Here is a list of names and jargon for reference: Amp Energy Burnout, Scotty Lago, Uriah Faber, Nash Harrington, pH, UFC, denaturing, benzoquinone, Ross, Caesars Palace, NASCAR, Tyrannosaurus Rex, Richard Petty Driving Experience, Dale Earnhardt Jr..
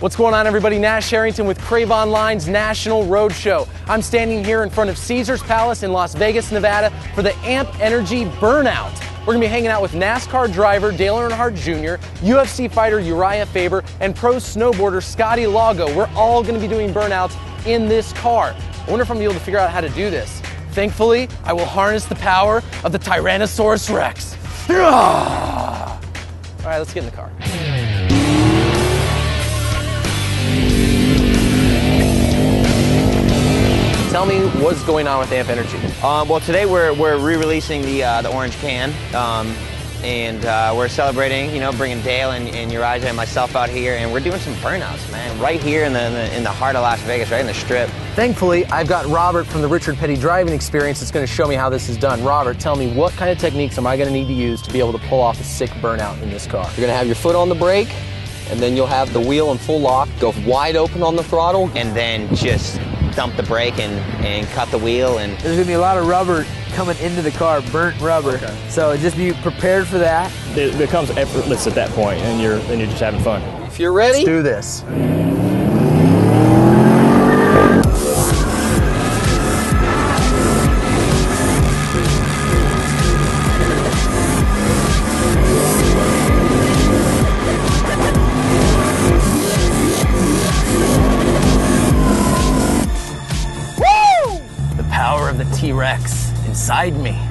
What's going on, everybody? Nash Harrington with Crave Online's National Roadshow. I'm standing here in front of Caesars Palace in Las Vegas, Nevada for the Amp Energy Burnout. We're going to be hanging out with NASCAR driver Dale Earnhardt Jr., UFC fighter Uriah Faber, and pro snowboarder Scotty Lago. We're all going to be doing burnouts in this car. I wonder if I'm going to be able to figure out how to do this. Thankfully, I will harness the power of the Tyrannosaurus Rex. All right, let's get in the car. Tell me what's going on with Amp Energy. Well, today we're re-releasing the orange can, and we're celebrating, you know, bringing Dale and Uriah and myself out here, and we're doing some burnouts, man, right here in the heart of Las Vegas, right in the Strip. Thankfully, I've got Robert from the Richard Petty Driving Experience that's going to show me how this is done. Robert, tell me, what kind of techniques am I going to need to use to be able to pull off a sick burnout in this car? You're going to have your foot on the brake, and then you'll have the wheel in full lock, go wide open on the throttle, and then just dump the brake and cut the wheel. And there's gonna be a lot of rubber coming into the car, burnt rubber. Okay. So just be prepared for that. It becomes effortless at that point, and you're just having fun. If you're ready, let's do this. Power of the T-Rex inside me.